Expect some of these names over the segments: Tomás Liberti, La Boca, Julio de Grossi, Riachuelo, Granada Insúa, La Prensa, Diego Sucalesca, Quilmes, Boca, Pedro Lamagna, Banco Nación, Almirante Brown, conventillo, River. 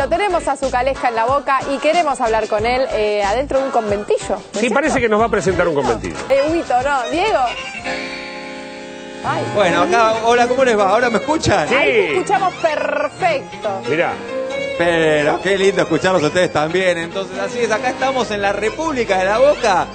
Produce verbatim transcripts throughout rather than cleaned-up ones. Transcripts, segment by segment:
Lo tenemos a su calesca en La Boca y queremos hablar con él eh, adentro de un conventillo. Sí, ¿cierto? Parece que nos va a presentar un conventillo. Eh, Huito, ¿no? Diego. Ay, bueno, acá, hola, ¿cómo les va? ¿Ahora me escuchan? Sí. Ahí te escuchamos perfecto. Mirá. Pero qué lindo escucharlos ustedes también. Entonces, así es, acá estamos en la República de La Boca.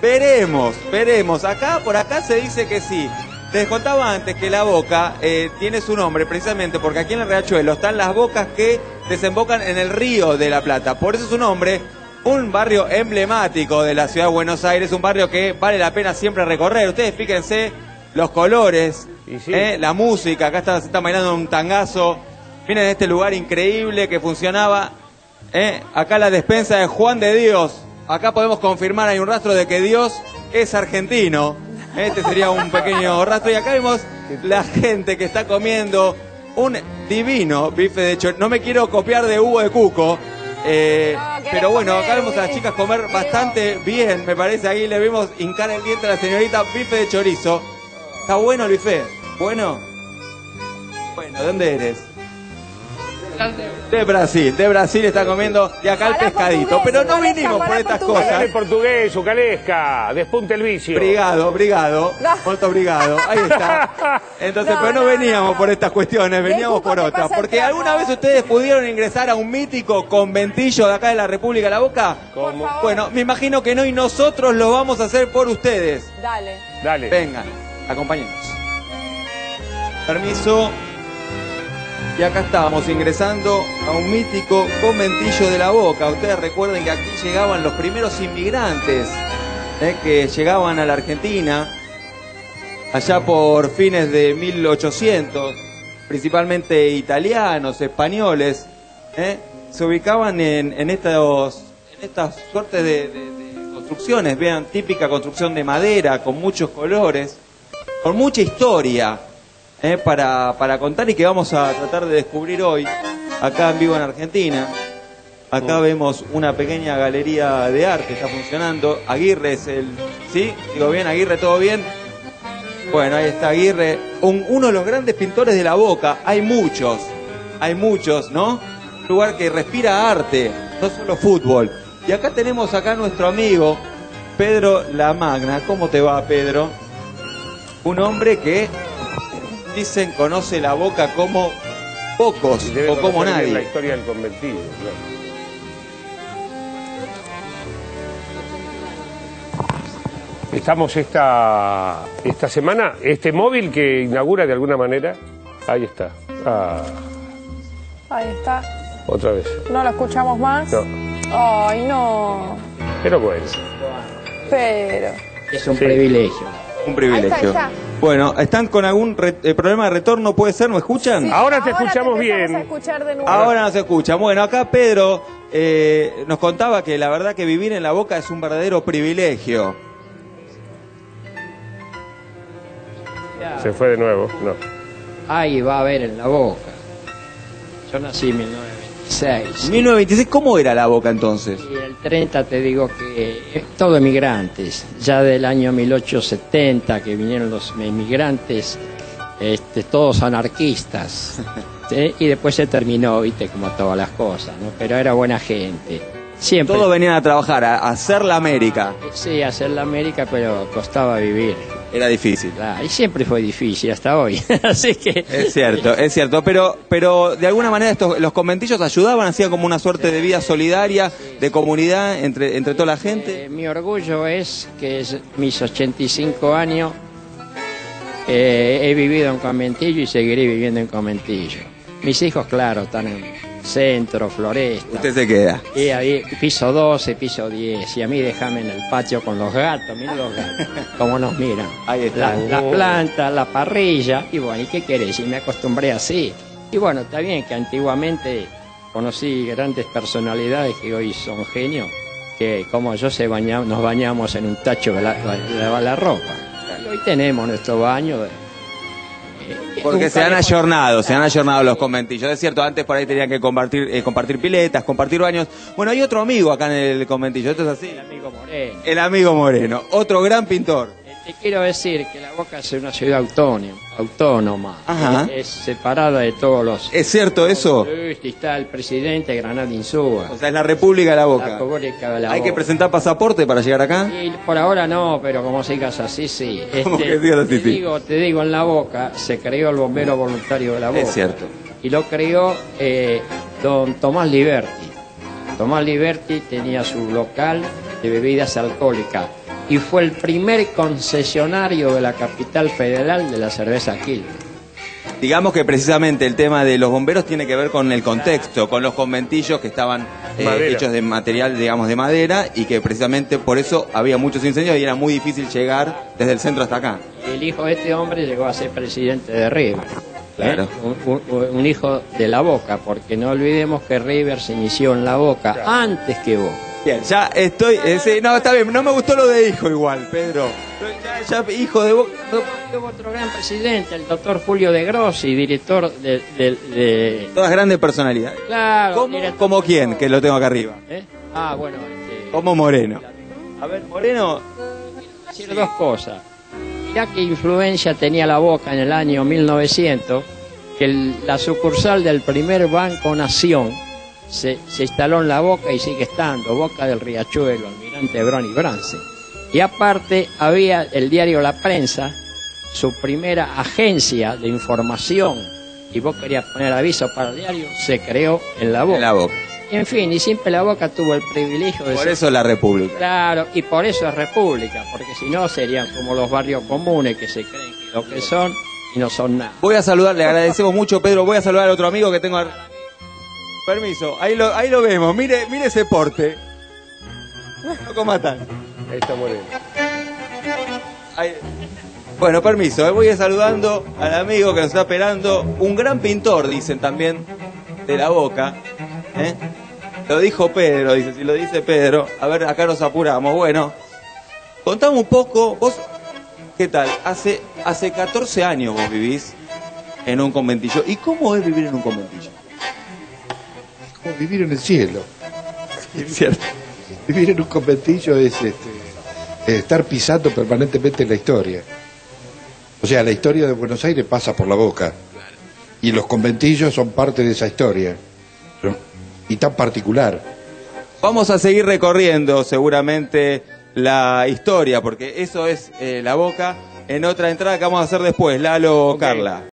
Veremos, veremos. Acá, por acá se dice que sí. Les contaba antes que La Boca eh, tiene su nombre precisamente porque aquí en el Riachuelo están las bocas que desembocan en el río de la Plata. Por eso su nombre, un barrio emblemático de la ciudad de Buenos Aires, un barrio que vale la pena siempre recorrer. Ustedes fíjense los colores, sí. eh, la música, acá están, están bailando un tangazo. Miren este lugar increíble que funcionaba. Eh. Acá la despensa de Juan de Dios. Acá podemos confirmar, hay un rastro de que Dios es argentino. Este sería un pequeño rastro. Y acá vemos la gente que está comiendo un divino bife de chorizo. No me quiero copiar de Hugo de Cuco. Eh, no, pero bueno, comer, acá vemos a las chicas comer bastante bien, me parece. Ahí le vemos hincar el diente a la señorita bife de chorizo. ¿Está bueno el bife? ¿Bueno? Bueno, ¿de dónde eres? De Brasil, de Brasil está comiendo. Y acá el pescadito, pero no vinimos por estas cosas. Portugués, calesca, despunte el vicio. Obrigado, obrigado, molto obrigado. Ahí está. Entonces, pero no veníamos por estas cuestiones, veníamos por otras. Porque alguna vez ustedes pudieron ingresar a un mítico conventillo de acá de la República de La Boca. ¿Cómo? Bueno, me imagino que no, y nosotros lo vamos a hacer por ustedes. Dale, dale. Vengan, acompáñenos. Permiso. Y acá estamos ingresando a un mítico conventillo de La Boca. Ustedes recuerden que aquí llegaban los primeros inmigrantes eh, que llegaban a la Argentina allá por fines de mil ochocientos, principalmente italianos, españoles, eh, se ubicaban en, en, estos, en estas suertes de, de, de construcciones, vean, típica construcción de madera con muchos colores, con mucha historia. Eh, para, para contar y que vamos a tratar de descubrir hoy, acá en vivo en Argentina. Acá uh. vemos una pequeña galería de arte, está funcionando. Aguirre es el... ¿Sí? Digo bien, Aguirre, ¿todo bien? Bueno, ahí está Aguirre, un, uno de los grandes pintores de La Boca. Hay muchos, hay muchos, ¿no? Un lugar que respira arte, no solo fútbol. Y acá tenemos acá nuestro amigo Pedro Lamagna. ¿Cómo te va, Pedro? Un hombre que... dicen conoce La Boca como pocos o como nadie. La historia del conventillo, claro. Estamos esta esta semana, este móvil que inaugura de alguna manera. Ahí está. Ah. Ahí está. Otra vez. No lo escuchamos más. No. Ay, no. Pero bueno. Pero. Es un sí. privilegio. Un privilegio. Ahí está, ahí está. Bueno, ¿están con algún re eh, problema de retorno? ¿Puede ser? ¿Me escuchan? Sí, ahora te ahora escuchamos te bien. A escuchar de nuevo. Ahora nos escuchan. Bueno, acá Pedro eh, nos contaba que la verdad que vivir en La Boca es un verdadero privilegio. Se fue de nuevo, no. Ahí va a ver en La Boca. Yo nací en mil novecientos veintiséis. ¿mil novecientos veintiséis? ¿Cómo era La Boca entonces? Y el treinta te digo que es todo emigrantes, ya del año mil ochocientos setenta que vinieron los emigrantes, este, todos anarquistas, ¿sí? Y después se terminó, viste, como todas las cosas, ¿no? Pero era buena gente. Siempre. Todos venían a trabajar, a hacer la América. Sí, a hacer la América, pero costaba vivir. Era difícil. Ah, y siempre fue difícil, hasta hoy. Así que... Es cierto, es cierto. Pero, pero de alguna manera estos, los conventillos ayudaban, hacían como una suerte de vida solidaria, sí, sí, de comunidad entre, entre toda la gente. Eh, mi orgullo es que es mis ochenta y cinco años eh, he vivido en conventillo y seguiré viviendo en conventillo. Mis hijos, claro, están en... centro, floresta. Usted se queda. Y ahí, piso doce, piso diez. Y a mí déjame en el patio con los gatos. Miren los gatos, cómo nos miran. Ahí está. La, la planta, la parrilla. Y bueno, ¿y qué querés? Y me acostumbré así. Y bueno, está bien que antiguamente conocí grandes personalidades que hoy son genios. Que como yo se baña, nos bañamos en un tacho de lavar la, la, la ropa. Y hoy tenemos nuestro baño. De, Porque se han ayornado, se han ayornado los conventillos. Es cierto, antes por ahí tenían que compartir, eh, compartir piletas, compartir baños. Bueno, hay otro amigo acá en el conventillo, esto es así. El amigo Moreno. El amigo Moreno, otro gran pintor. Te quiero decir que La Boca es una ciudad autónoma, autónoma. Ajá. Es separada de todos los... ¿Es cierto eso? Está el presidente Granada Insúa. O sea, es la República de La Boca. La República de La Boca. ¿Hay que presentar pasaporte para llegar acá? Sí, por ahora no, pero como sigas así, sí. Este, que digas así, te, sí. Digo, te digo, en La Boca se creó el bombero voluntario de La Boca. Es cierto. Y lo creó eh, don Tomás Liberti. Tomás Liberti tenía su local de bebidas alcohólicas. Y fue el primer concesionario de la capital federal de la cerveza Quilmes. Digamos que precisamente el tema de los bomberos tiene que ver con el contexto, con los conventillos que estaban eh, hechos de material, digamos, de madera, y que precisamente por eso había muchos incendios y era muy difícil llegar desde el centro hasta acá. El hijo de este hombre llegó a ser presidente de River. Claro. ¿Eh? Un, un, un hijo de La Boca, porque no olvidemos que River se inició en La Boca, claro, antes que Boca. Bien, ya estoy... Eh, sí, no, está bien, no me gustó lo de hijo igual, Pedro. Ya, ya hijo de... Bo... Hubo otro gran presidente, el doctor Julio de Grossi, director de... de, de... Todas grandes personalidades. Claro. ¿Cómo, ¿Cómo quién? Que lo tengo acá arriba. ¿Eh? Ah, bueno. Este... Como Moreno. A ver, Moreno... Quiero decir sí. dos cosas. Mirá qué influencia tenía La Boca en el año mil novecientos, que el, la sucursal del primer Banco Nación... Se, se instaló en La Boca y sigue estando, Boca del Riachuelo, Almirante Brown y Brance. Y aparte había el diario La Prensa, su primera agencia de información, y vos querías poner aviso para el diario, se creó en La Boca. En La Boca. En fin, y siempre La Boca tuvo el privilegio de... Por ser... eso la República. Claro, y por eso es República, porque si no serían como los barrios comunes que se creen que lo que son y no son nada. Voy a saludar, le agradecemos mucho, Pedro, voy a saludar a otro amigo que tengo... A... Permiso, ahí lo, ahí lo vemos, mire, mire ese porte. No comatan. Ahí está Moreno. Ahí. Bueno, permiso, eh. Voy a saludando al amigo que nos está esperando. Un gran pintor, dicen también, de La Boca. ¿Eh? Lo dijo Pedro, dice, si lo dice Pedro. A ver, acá nos apuramos. Bueno, contame un poco, vos, ¿qué tal? Hace, hace catorce años vos vivís en un conventillo. ¿Y cómo es vivir en un conventillo? Vivir en el cielo. Es cierto. Vivir en un conventillo es este, estar pisando permanentemente la historia. O sea, la historia de Buenos Aires pasa por La Boca. Y los conventillos son parte de esa historia. Y tan particular. Vamos a seguir recorriendo seguramente la historia, porque eso es eh, La Boca en otra entrada que vamos a hacer después, Lalo, okay. Carla.